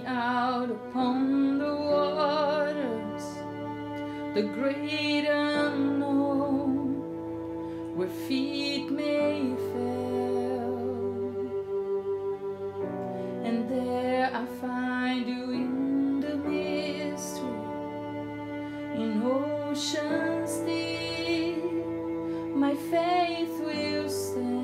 me out upon the waters, the great unknown, where feet may fail. And there I find you in the mystery, in oceans deep, my faith will stand.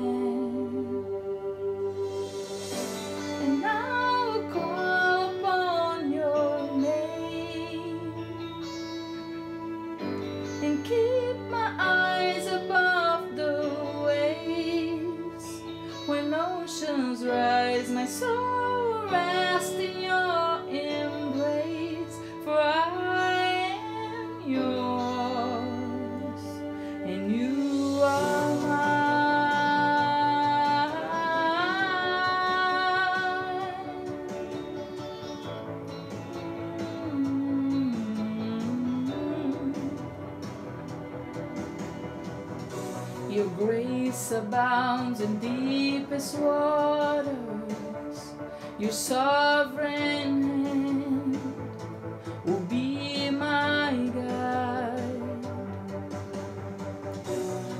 Keep my eyes above the waves. When oceans rise, my soul rests in your embrace. For I am yours, and you are mine. Your grace abounds in deepest waters. Your sovereign hand will be my guide.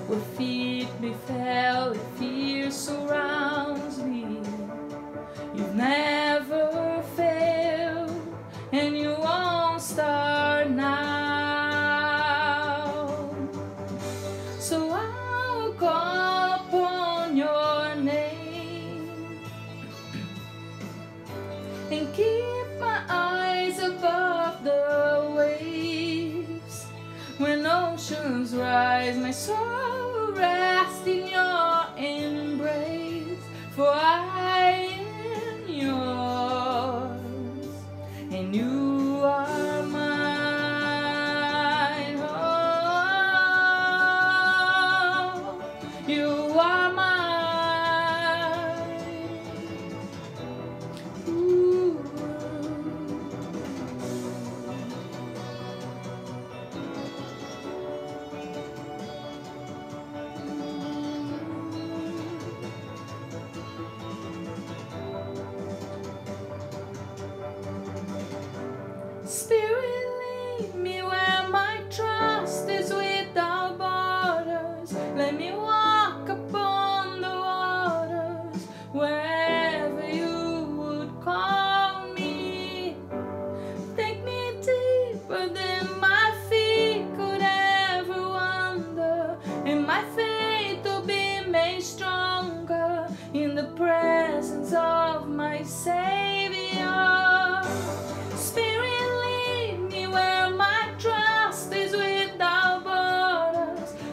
Where feet may fail, if fear surrounds me, you've never failed, and you won't start now. So call upon your name and keep my eyes above the waves. When oceans rise, my soul rests in your embrace. For I am yours, and you are mine. Spirit, lead me where my trust is without borders. Let me walk upon the waters, wherever you would call me. Take me deeper than my feet could ever wander, and my faith will be made stronger in the presence of my Savior.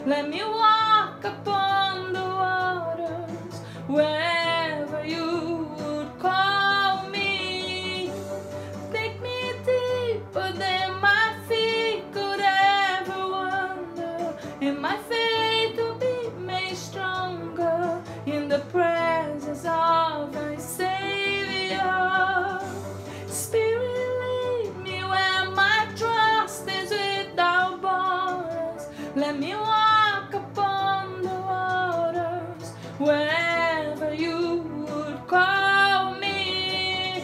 Let me walk upon the waters, wherever you would call me. Take me deeper than my feet could ever wander, and my faith will be made stronger in the presence of my Savior. Spirit, lead me where my trust is without borders. Let me walk upon the waters, wherever you would call me.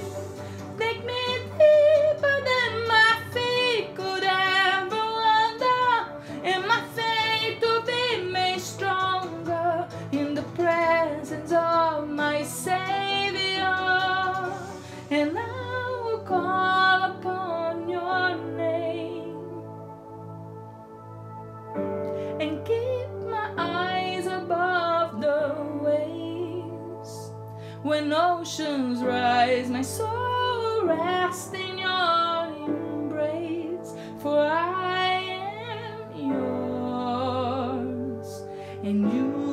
Take me deeper than my feet could ever wander, and my faith to be made stronger in the presence of my Savior. And I will call upon your name and keep my eyes above the waves. When oceans rise, my soul rests in your embrace. For I am yours, and you